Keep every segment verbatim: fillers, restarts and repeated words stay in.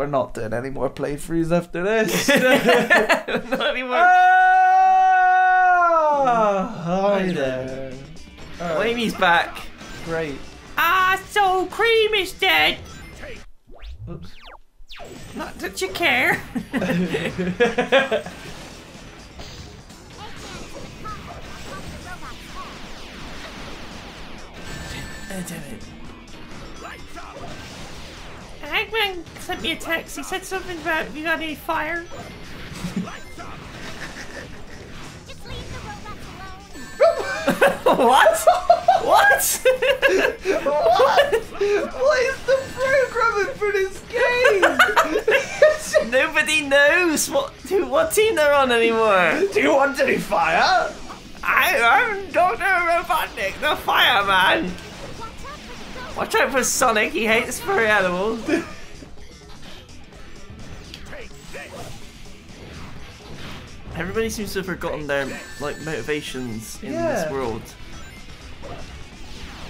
we're not doing any more playthroughs after this. Not anymore. Ah, hi there. Uh, Blamey's back. Great. Ah, so Cream is dead. Oops. Not that you care. Oh, damn it. Eggman sent me a text. He said something about, have you got any fire? Just leave the robots alone. What? What? What? What is the programming for this game? Nobody knows what, what team they're on anymore. Do you want any fire? I am Doctor Robotnik, the fireman. Watch out for Sonic, he hates furry animals. Everybody seems to have forgotten their like motivations in yeah. this world.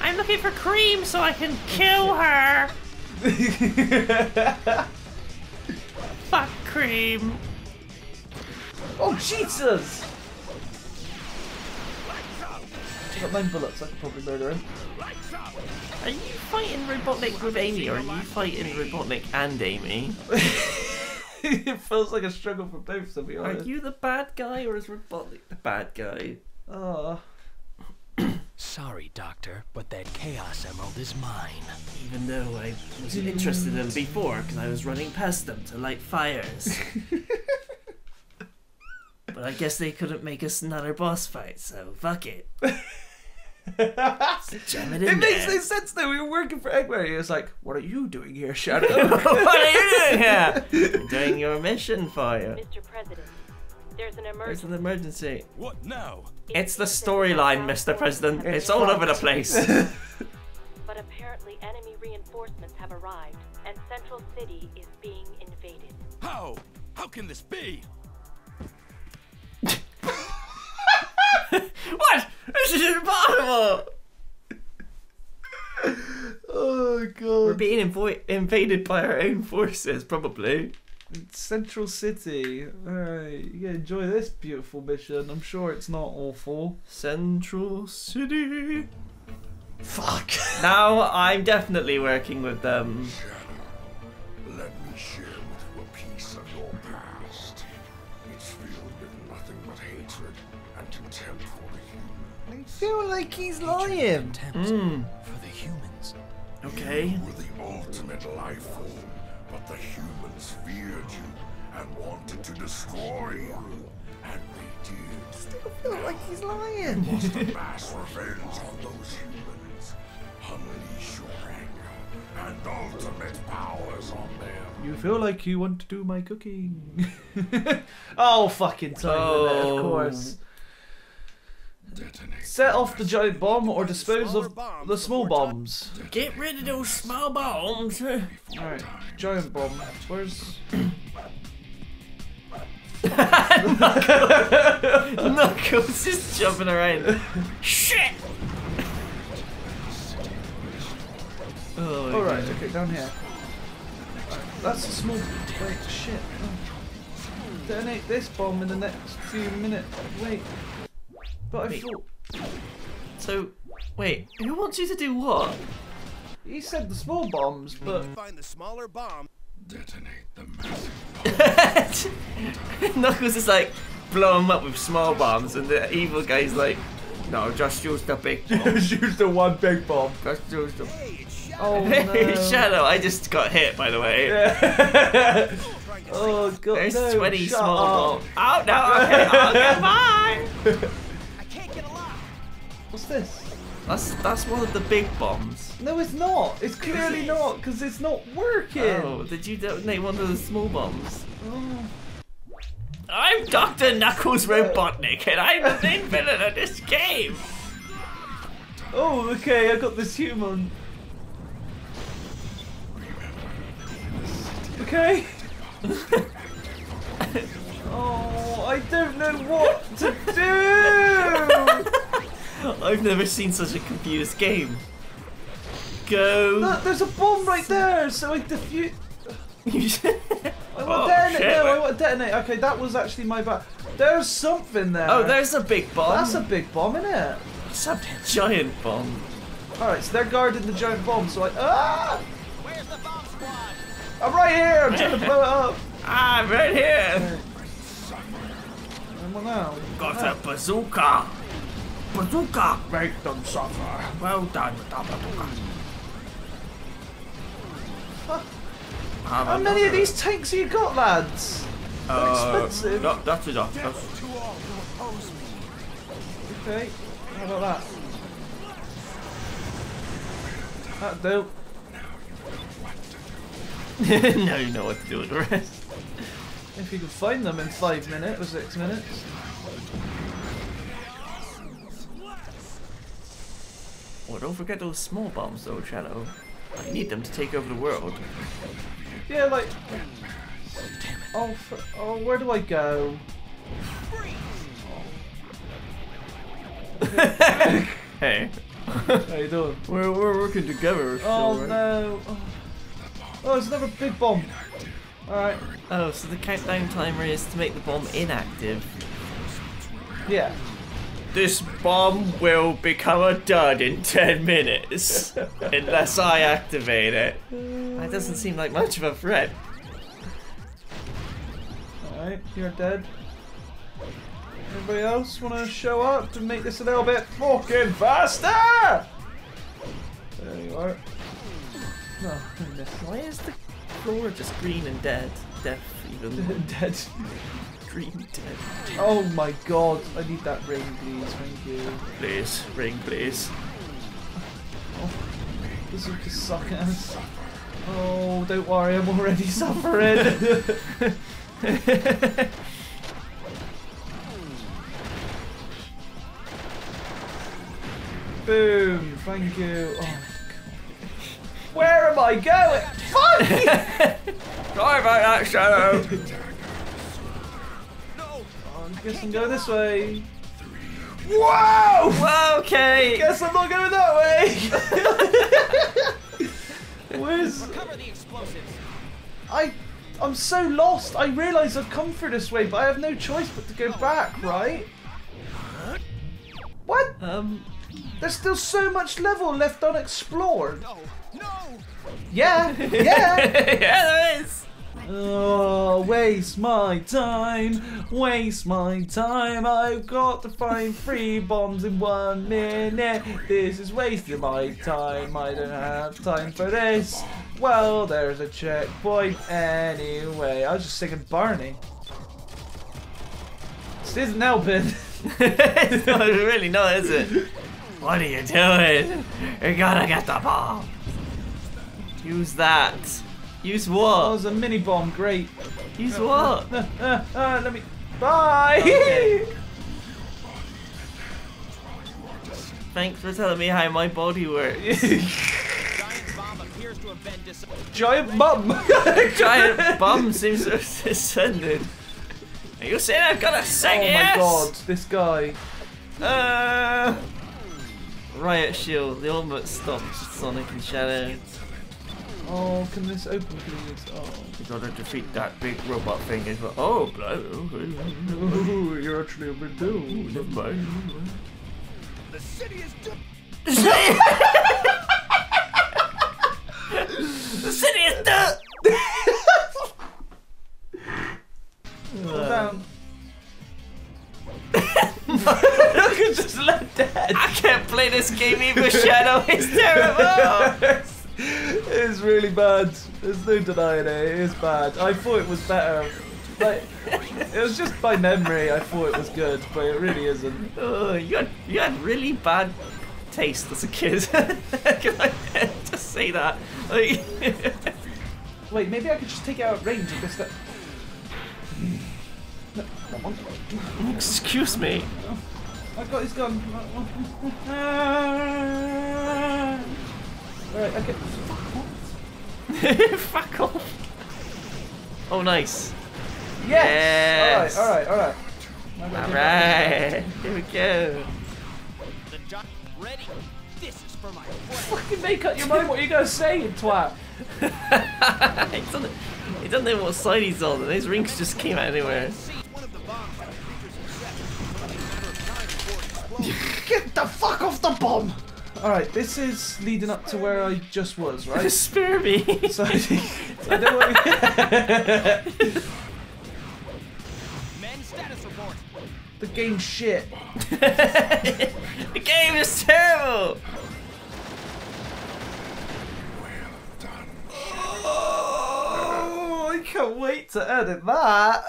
I'm looking for Cream so I can kill her. Fuck Cream. Oh Jesus! I've got nine bullets, I could probably murder him. Are you fighting Robotnik with Amy, or are you fighting Robotnik and Amy? It feels like a struggle for both, to be honest. Are you the bad guy, or is Robotnik the bad guy? Oh. Sorry, Doctor, but that Chaos Emerald is mine. Even though I wasn't interested in them before, because I was running past them to light fires. But I guess they couldn't make us another boss fight, so fuck it. Jam it in it there. Makes no sense though. We were working for Eggman. He was like, "What are you doing here, Shadow? What are you doing here? You're doing your mission for you." Mister President, there's an emergency. There's an emergency. What now? It's the storyline, Mister President. It's all over the place. But apparently, enemy reinforcements have arrived, and Central City is being invaded. How? How can this be? What? This is impossible! Oh god. We're being inv invaded by our own forces, probably. It's Central City. Alright, you gotta enjoy this beautiful mission. I'm sure it's not awful. Central City. Fuck. Now I'm definitely working with them. Shadow, let me share with you a piece of your past. It's filled with nothing but hatred and contempt. I feel like he's lying. Mm. For the humans. Okay. You were the ultimate life form, but the humans feared you and wanted to destroy you, and they did. Still feel like he's lying. It was the mass revenge on those humans. Unleash your anger and ultimate powers on them. You feel like you want to do my cooking. Oh, fucking time, oh. Of course. Set off the giant bomb or dispose of the small bombs. Get rid of those small bombs. Alright, giant bomb. Where's... Knuckles! Knuckles is jumping around. Shit! Oh, alright, okay, down here. That's a small... Wait, shit. Detonate this bomb in the next few minutes. Wait. But wait. I thought... So, wait, who wants you to do what? He said the small bombs, but... Find the smaller bomb. Detonate the massive bomb. Knuckles is like, blow him up with small bombs, and the evil guy's like, no, just use the big bomb. Just use the one big bomb. Just use the... Hey, it's Shadow. Oh, no. Shadow, I just got hit, by the way. Yeah. Oh, God, There's no, twenty small bombs. Oh, no, okay, oh, goodbye. What's this? That's that's one of the big bombs. No, it's not. It's clearly it not because it's not working. Oh, did you detonate one of the small bombs? Oh. I'm Doctor Knuckles Robotnik, and I'm the villain of this game. Oh, okay. I got this human. Okay. Oh, I don't know what to do. I've never seen such a confused game. Go. Look, there's a bomb right there, so I defuse. what, a detonate. Okay, that was actually my bad. There's something there. Oh, there's a big bomb. That's a big bomb, isn't it? It's a giant bomb. Alright, so they're guarding the giant bomb, so like, ah! Where's the bomb squad? I'm right here! I'm trying to blow it up! Ah, I'm right here! Well, now. Got yeah. a bazooka! Bazooka! Make them suffer! Well done with that bazooka! Huh. How many of these tanks have you got, lads? Uh, expensive. No, that's enough. That's... Okay, how about that? That'll do. Now you know what to do with the rest. If you can find them in five minutes or six minutes. Oh, don't forget those small bombs though, Shadow. I need them to take over the world. Yeah, like... Oh, for... oh, where do I go? Oh. Hey. How you doing? We're, we're working together. Oh, still, right? No. Oh. Oh, there's another big bomb. Alright. Oh, so the countdown timer is to make the bomb inactive. Yeah. This bomb will become a dud in ten minutes. Unless I activate it. That doesn't seem like much of a threat. Alright, you're dead. Anybody else want to show up to make this a little bit fucking faster? There you are. No, I missed. Why is the floor just green and dead? Death even. Dead. Green dead. Oh my god. I need that ring, please. Thank you. Please. Ring, please. Oh, this will just suck ass. Oh, don't worry. I'm already suffering. Boom. Thank you. Oh. Where am I going? Fuck! Sorry about that, Shadow. No. Oh, I guess I'm going this way. Whoa! Well, okay. Guess I'm not going that way. Where's? Recover the explosives. I, I'm so lost. I realise I've come through this way, but I have no choice but to go no. back, right? Huh? What? Um. There's still so much level left unexplored. No. No. Yeah, yeah, yeah, there is. Oh, waste my time, waste my time. I've got to find three bombs in one minute. This is wasting my time. I don't have time for this. Well, there's a checkpoint anyway. I was just singing Barney. This isn't helping. It's not, really not, is it? What are you doing? You're gonna get the bomb. Use that. Use what? Oh, that was a mini bomb. Great. Use oh, what? Uh, uh, uh, let me. Bye. Okay. Thanks for telling me how my body works. Giant bomb appears to have been disappointed. Giant bomb. Giant bomb seems to have descended. Are you saying I've got a second? Oh my god! This guy. Uh. Riot shield. They almost stopped Sonic and Shadow. Oh, can this open please? Oh. We gotta defeat that big robot thing as well. Oh, oh, you're actually a big dude. The city is The city is done. Fall down. I can just let that. I can't play this game either, Shadow. It's terrible. It's really bad. There's no denying it. It is bad. I thought it was better. Like, it was just by memory. I thought it was good, but it really isn't. Oh, you had you had really bad taste as a kid. Can I just say that? Like, wait, maybe I could just take it out of range and just. No, come on. Excuse me. I've got his gun. Alright, okay. Fuck off. Fuck off. Oh, nice. Yes! yes. Alright, alright, alright. Alright. Here we go. The giant ready. This is for my friend. Fucking make up your mind what you're going to say, you twat. He doesn't, he doesn't know what side he's on. Those rings just came out of nowhere. Get the fuck off the bomb! Alright, this is leading up to where I just was, right? Spare me! So I, so I don't want to... The game's shit. The game is terrible! Oh, I can't wait to edit that!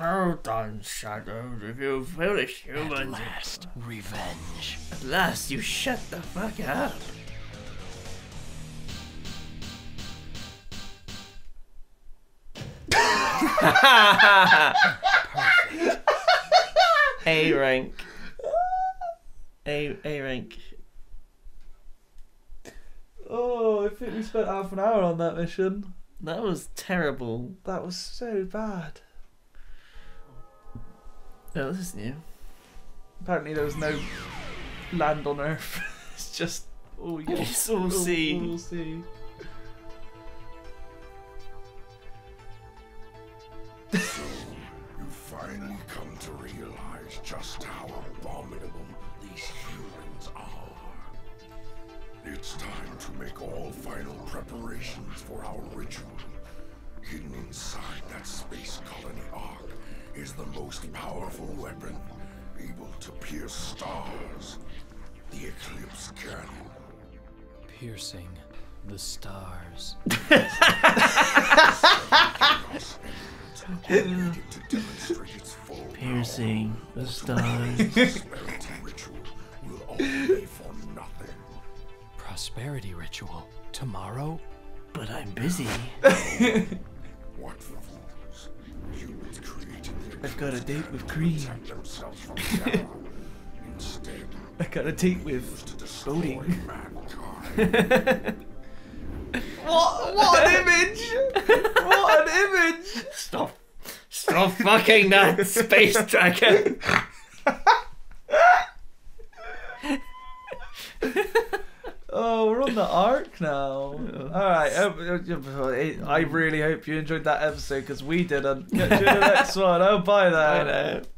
Well done, Shadow. You foolish humans. At last, revenge. At last, you shut the fuck up. Perfect. A rank. A A rank. Oh, I think we spent half an hour on that mission. That was terrible. That was so bad. Oh, this is new. Apparently there was no land on Earth. It's just all you. It's all sea. All, all sea. You finally come to realize just how abominable these humans are. It's time to make all final preparations for our ritual. Hidden inside that space colony ark is the most powerful weapon, able to pierce stars, the Eclipse Cannon. Piercing the stars. Piercing the stars. Prosperity ritual will all be for nothing. Prosperity ritual tomorrow? But I'm busy. What fools! Humans created the I've got a date with Cream. Instead, I got a date with boating. What? What an image! What an image! Stop! Stop fucking that space dragon! Oh, we're on the arc now. Alright, I really hope you enjoyed that episode because we didn't. Get to the next one. I'll buy that.